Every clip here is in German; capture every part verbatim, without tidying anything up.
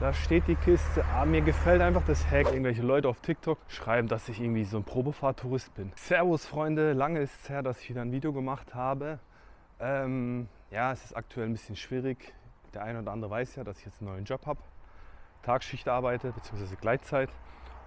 Da steht die Kiste. Ah, mir gefällt einfach das Heck. Irgendwelche Leute auf TikTok schreiben, dass ich irgendwie so ein Probefahrttourist bin. Servus, Freunde. Lange ist es her, dass ich wieder ein Video gemacht habe. Ähm, ja, es ist aktuell ein bisschen schwierig. Der eine oder andere weiß ja, dass ich jetzt einen neuen Job habe. Tagschicht arbeite, beziehungsweise Gleitzeit.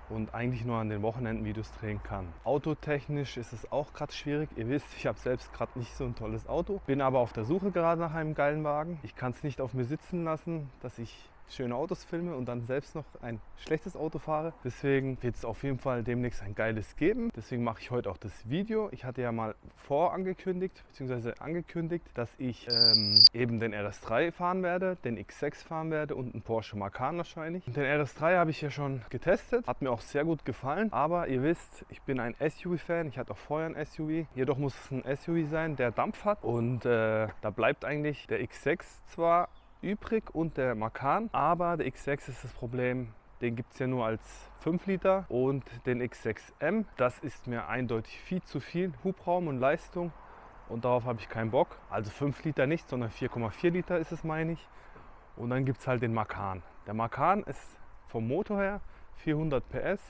Und eigentlich nur an den Wochenenden Videos drehen kann. Autotechnisch ist es auch gerade schwierig. Ihr wisst, ich habe selbst gerade nicht so ein tolles Auto. Bin aber auf der Suche gerade nach einem geilen Wagen. Ich kann es nicht auf mir sitzen lassen, dass ich schöne Autos filme und dann selbst noch ein schlechtes Auto fahre. Deswegen wird es auf jeden Fall demnächst ein geiles geben. Deswegen mache ich heute auch das Video. Ich hatte ja mal vorangekündigt, beziehungsweise angekündigt, dass ich ähm, eben den R S drei fahren werde, den X sechs fahren werde und einen Porsche Macan wahrscheinlich. Den R S drei habe ich ja schon getestet, hat mir auch sehr gut gefallen. Aber ihr wisst, ich bin ein S U V-Fan. Ich hatte auch vorher ein S U V. Jedoch muss es ein S U V sein, der Dampf hat. Und äh, da bleibt eigentlich der X sechs zwar übrig und der Macan, aber der X sechs ist das Problem, den gibt es ja nur als fünf Liter und den X sechs M, das ist mir eindeutig viel zu viel Hubraum und Leistung und darauf habe ich keinen Bock. Also fünf Liter nicht, sondern vier Komma vier Liter ist es, meine ich. Und dann gibt es halt den Macan. Der Macan ist vom Motor her vierhundert P S,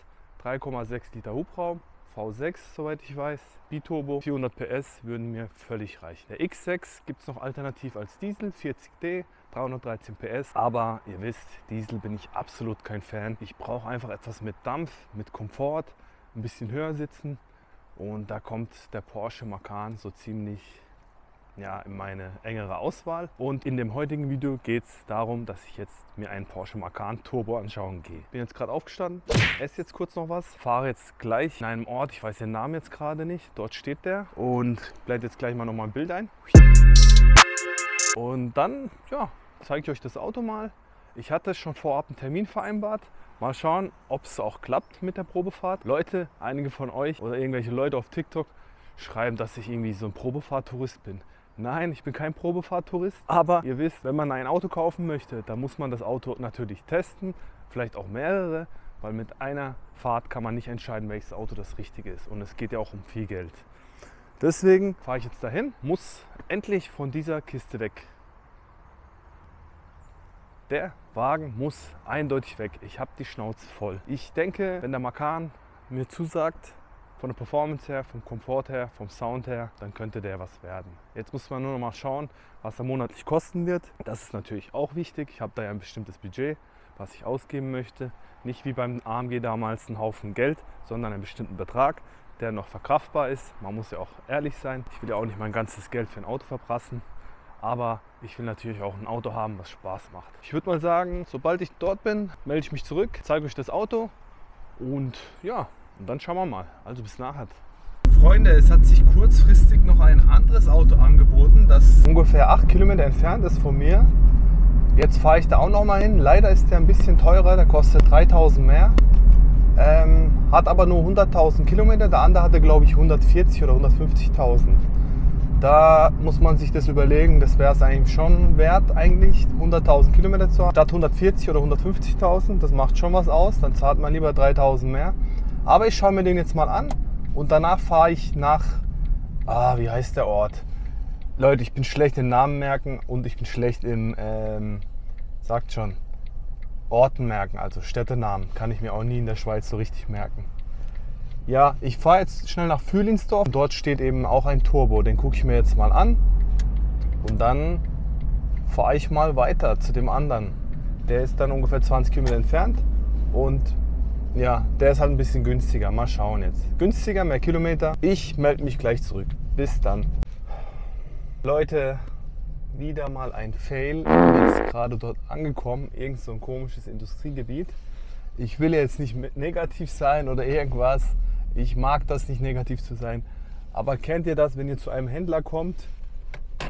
drei Komma sechs Liter Hubraum, V sechs, soweit ich weiß, Biturbo, vierhundert P S würden mir völlig reichen. Der X sechs gibt es noch alternativ als Diesel, vierzig D, dreihundertdreizehn P S, aber ihr wisst, Diesel bin ich absolut kein Fan. Ich brauche einfach etwas mit Dampf, mit Komfort, ein bisschen höher sitzen und da kommt der Porsche Macan so ziemlich ja, in meine engere Auswahl. Und in dem heutigen Video geht es darum, dass ich jetzt mir einen Porsche Macan Turbo anschauen gehe. Bin jetzt gerade aufgestanden, esse jetzt kurz noch was, fahre jetzt gleich in einem Ort, ich weiß den Namen jetzt gerade nicht, dort steht der und blende jetzt gleich mal noch mal ein Bild ein. Und dann, ja, zeige ich euch das Auto mal. Ich hatte schon vorab einen Termin vereinbart. Mal schauen, ob es auch klappt mit der Probefahrt. Leute, einige von euch oder irgendwelche Leute auf TikTok schreiben, dass ich irgendwie so ein Probefahrttourist bin. Nein, ich bin kein Probefahrttourist, aber ihr wisst, wenn man ein Auto kaufen möchte, dann muss man das Auto natürlich testen, vielleicht auch mehrere, weil mit einer Fahrt kann man nicht entscheiden, welches Auto das richtige ist und es geht ja auch um viel Geld. Deswegen fahre ich jetzt dahin, muss endlich von dieser Kiste weg. Der Wagen muss eindeutig weg, ich habe die Schnauze voll. Ich denke, wenn der Macan mir zusagt, von der Performance her, vom Komfort her, vom Sound her, dann könnte der was werden. Jetzt muss man nur noch mal schauen, was er monatlich kosten wird. Das ist natürlich auch wichtig. Ich habe da ja ein bestimmtes Budget, was ich ausgeben möchte. Nicht wie beim A M G damals einen Haufen Geld, sondern einen bestimmten Betrag, der noch verkraftbar ist. Man muss ja auch ehrlich sein. Ich will ja auch nicht mein ganzes Geld für ein Auto verprassen. Aber ich will natürlich auch ein Auto haben, was Spaß macht. Ich würde mal sagen, sobald ich dort bin, melde ich mich zurück, zeige euch das Auto und ja, und dann schauen wir mal. Also bis nachher. Freunde, es hat sich kurzfristig noch ein anderes Auto angeboten, das ungefähr acht Kilometer entfernt ist von mir. Jetzt fahre ich da auch noch mal hin. Leider ist der ein bisschen teurer, der kostet dreitausend mehr. Ähm, hat aber nur hunderttausend Kilometer, der andere hatte glaube ich hundertvierzig oder hundertfünfzigtausend. Da muss man sich das überlegen, das wäre es eigentlich schon wert, eigentlich hunderttausend Kilometer zu haben. Statt hundertvierzig oder hundertfünfzigtausend, das macht schon was aus, dann zahlt man lieber dreitausend mehr. Aber ich schaue mir den jetzt mal an und danach fahre ich nach, ah, wie heißt der Ort? Leute, ich bin schlecht in Namen merken und ich bin schlecht in, ähm, sagt schon, Orten merken, also Städtenamen. Kann ich mir auch nie in der Schweiz so richtig merken. Ja, ich fahre jetzt schnell nach Fühlingsdorf. Dort steht eben auch ein Turbo, den gucke ich mir jetzt mal an. Und dann fahre ich mal weiter zu dem anderen. Der ist dann ungefähr zwanzig Kilometer entfernt und ja, der ist halt ein bisschen günstiger. Mal schauen jetzt. Günstiger, mehr Kilometer. Ich melde mich gleich zurück. Bis dann. Leute, wieder mal ein Fail. Ich bin jetzt gerade dort angekommen. Irgend so ein komisches Industriegebiet. Ich will jetzt nicht negativ sein oder irgendwas. Ich mag das nicht, negativ zu sein. Aber kennt ihr das, wenn ihr zu einem Händler kommt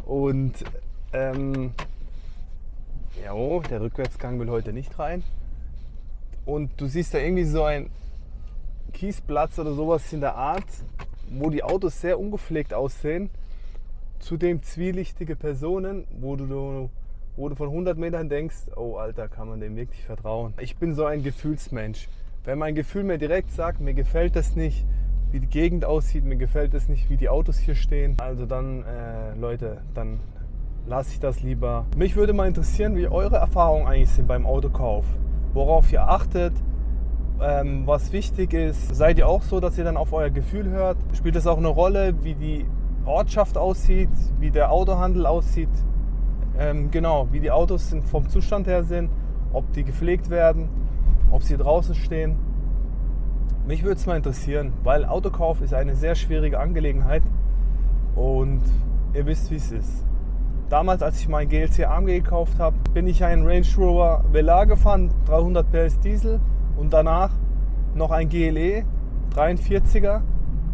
und ähm, ja, oh, der Rückwärtsgang will heute nicht rein. Und du siehst da irgendwie so einen Kiesplatz oder sowas in der Art, wo die Autos sehr ungepflegt aussehen. Zudem zwielichtige Personen, wo du, wo du von hundert Metern denkst, oh Alter, kann man dem wirklich vertrauen. Ich bin so ein Gefühlsmensch. Wenn mein Gefühl mir direkt sagt, mir gefällt das nicht, wie die Gegend aussieht, mir gefällt das nicht, wie die Autos hier stehen. Also dann, äh, Leute, dann lasse ich das lieber. Mich würde mal interessieren, wie eure Erfahrungen eigentlich sind beim Autokauf. Worauf ihr achtet, ähm, was wichtig ist. Seid ihr auch so, dass ihr dann auf euer Gefühl hört? Spielt es auch eine Rolle, wie die Ortschaft aussieht, wie der Autohandel aussieht? Ähm, genau, wie die Autos sind, vom Zustand her sind, ob die gepflegt werden, ob sie draußen stehen. Mich würde es mal interessieren, weil Autokauf ist eine sehr schwierige Angelegenheit und ihr wisst, wie es ist. Damals, als ich mein G L C A M G gekauft habe, bin ich einen Range Rover Velar gefahren, dreihundert P S Diesel und danach noch ein G L E, dreiundvierziger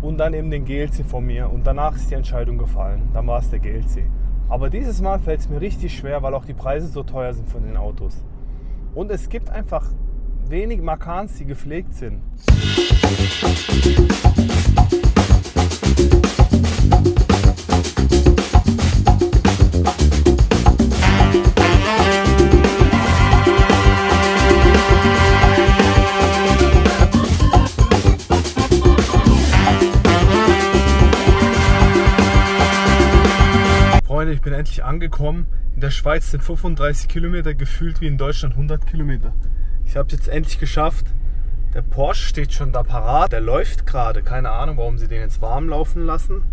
und dann eben den G L C von mir. Und danach ist die Entscheidung gefallen, dann war es der G L C. Aber dieses Mal fällt es mir richtig schwer, weil auch die Preise so teuer sind von den Autos. Und es gibt einfach wenig Macans, die gepflegt sind. Ich bin endlich angekommen. In der Schweiz sind fünfunddreißig Kilometer gefühlt wie in Deutschland hundert Kilometer. Ich habe es jetzt endlich geschafft. Der Porsche steht schon da parat. Der läuft gerade. Keine Ahnung, warum sie den jetzt warm laufen lassen.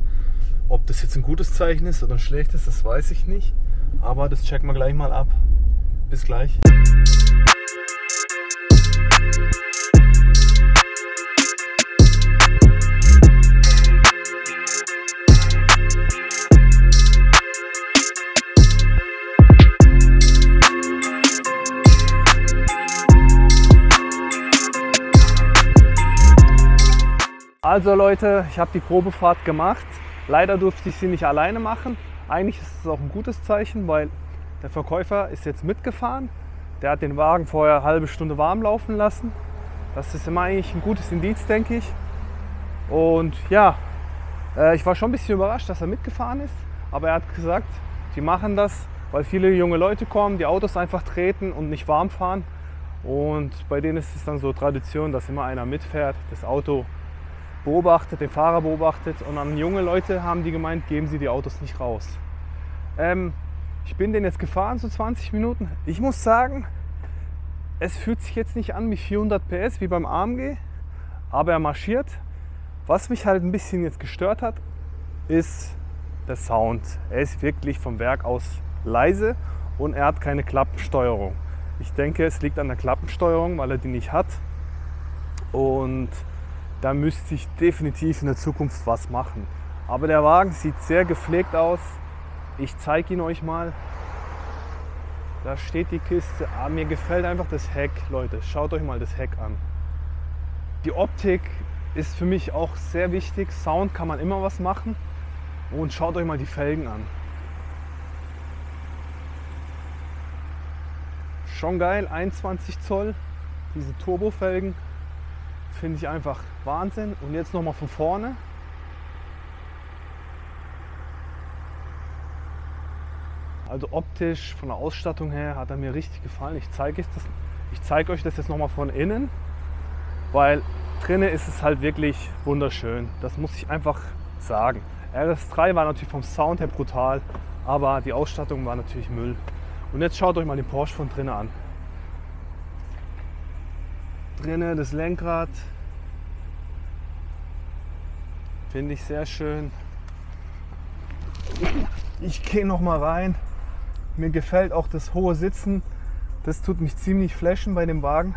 Ob das jetzt ein gutes Zeichen ist oder ein schlechtes, das weiß ich nicht. Aber das checken wir gleich mal ab. Bis gleich. Also Leute, ich habe die Probefahrt gemacht. Leider durfte ich sie nicht alleine machen. Eigentlich ist es auch ein gutes Zeichen, weil der Verkäufer ist jetzt mitgefahren. Der hat den Wagen vorher eine halbe Stunde warm laufen lassen. Das ist immer eigentlich ein gutes Indiz, denke ich. Und ja, ich war schon ein bisschen überrascht, dass er mitgefahren ist. Aber er hat gesagt, die machen das, weil viele junge Leute kommen, die Autos einfach treten und nicht warm fahren. Und bei denen ist es dann so Tradition, dass immer einer mitfährt, das Auto beobachtet, den Fahrer beobachtet, und an junge Leute haben die gemeint, geben sie die Autos nicht raus. Ähm, ich bin den jetzt gefahren, so zwanzig Minuten. Ich muss sagen, es fühlt sich jetzt nicht an wie vierhundert P S wie beim A M G, aber er marschiert. Was mich halt ein bisschen jetzt gestört hat, ist der Sound. Er ist wirklich vom Werk aus leise und er hat keine Klappensteuerung. Ich denke, es liegt an der Klappensteuerung, weil er die nicht hat. Und da müsste ich definitiv in der Zukunft was machen. Aber der Wagen sieht sehr gepflegt aus. Ich zeige ihn euch mal. Da steht die Kiste. Ah, mir gefällt einfach das Heck, Leute. Schaut euch mal das Heck an. Die Optik ist für mich auch sehr wichtig. Sound kann man immer was machen. Und schaut euch mal die Felgen an. Schon geil, einundzwanzig Zoll, diese Turbofelgen. Finde ich einfach Wahnsinn. Und jetzt nochmal von vorne. Also optisch, von der Ausstattung her, hat er mir richtig gefallen. Ich zeige euch das, ich zeige euch das jetzt nochmal von innen, weil drinnen ist es halt wirklich wunderschön. Das muss ich einfach sagen. R S drei war natürlich vom Sound her brutal, aber die Ausstattung war natürlich Müll. Und jetzt schaut euch mal den Porsche von drinnen an. Drinne das Lenkrad finde ich sehr schön. Ich gehe noch mal rein. Mir gefällt auch das hohe Sitzen. Das tut mich ziemlich flashen bei dem Wagen.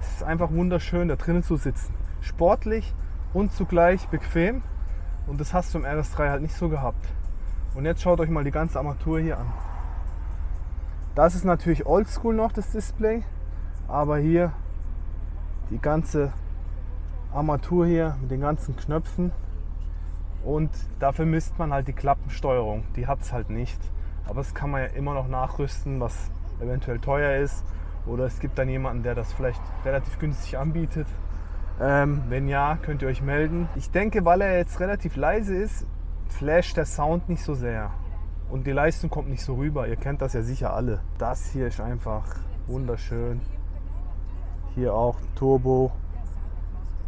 Es ist einfach wunderschön, da drinnen zu sitzen. Sportlich und zugleich bequem. Und das hast du im R S drei halt nicht so gehabt. Und jetzt schaut euch mal die ganze Armatur hier an. Das ist natürlich oldschool noch, das Display, aber hier die ganze Armatur hier mit den ganzen Knöpfen, und dafür misst man halt die Klappensteuerung, die hat es halt nicht, aber das kann man ja immer noch nachrüsten, was eventuell teuer ist, oder es gibt dann jemanden, der das vielleicht relativ günstig anbietet. Ähm, wenn ja, könnt ihr euch melden. Ich denke, weil er jetzt relativ leise ist, flasht der Sound nicht so sehr und die Leistung kommt nicht so rüber. Ihr kennt das ja sicher alle. Das hier ist einfach wunderschön. Hier auch Turbo.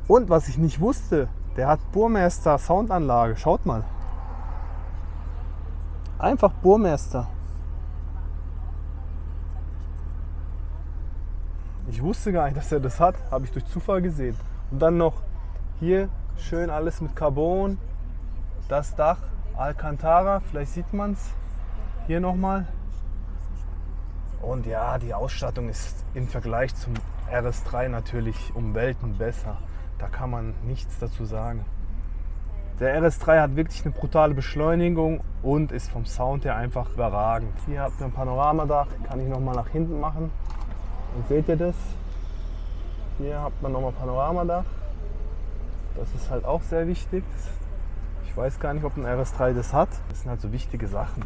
Und was ich nicht wusste, der hat Burmester Soundanlage. Schaut mal. Einfach Burmester. Ich wusste gar nicht, dass er das hat, habe ich durch Zufall gesehen. Und dann noch hier schön alles mit Carbon, das Dach, Alcantara, vielleicht sieht man es hier nochmal. Und ja, die Ausstattung ist im Vergleich zum R S drei natürlich um Welten besser. Da kann man nichts dazu sagen. Der R S drei hat wirklich eine brutale Beschleunigung und ist vom Sound her einfach überragend. Hier habt ihr ein Panoramadach, kann ich nochmal nach hinten machen. Und seht ihr das? Hier habt man nochmal Panoramadach. Das ist halt auch sehr wichtig. Ich weiß gar nicht, ob ein R S drei das hat. Das sind halt so wichtige Sachen.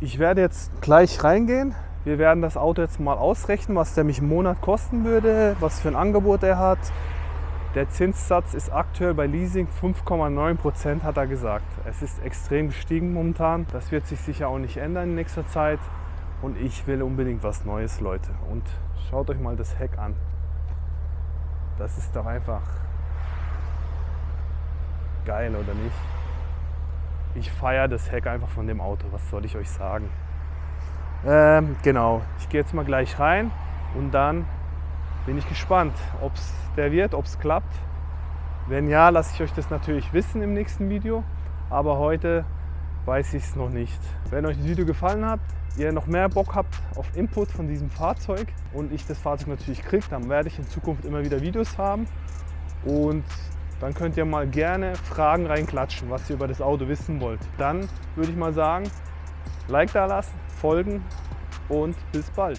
Ich werde jetzt gleich reingehen. Wir werden das Auto jetzt mal ausrechnen, was der mich im Monat kosten würde, was für ein Angebot er hat. Der Zinssatz ist aktuell bei Leasing fünf Komma neun Prozent, hat er gesagt. Es ist extrem gestiegen momentan. Das wird sich sicher auch nicht ändern in nächster Zeit. Und ich will unbedingt was Neues, Leute. Und schaut euch mal das Heck an. Das ist doch einfach geil, oder nicht? Ich feiere das Heck einfach von dem Auto. Was soll ich euch sagen? Ähm, genau, ich gehe jetzt mal gleich rein und dann bin ich gespannt, ob es der wird, ob es klappt. Wenn ja, lasse ich euch das natürlich wissen im nächsten Video, aber heute weiß ich es noch nicht. Wenn euch das Video gefallen hat, ihr noch mehr Bock habt auf Input von diesem Fahrzeug und ich das Fahrzeug natürlich kriege, dann werde ich in Zukunft immer wieder Videos haben und dann könnt ihr mal gerne Fragen reinklatschen, was ihr über das Auto wissen wollt. Dann würde ich mal sagen, Like da lassen, folgen und bis bald.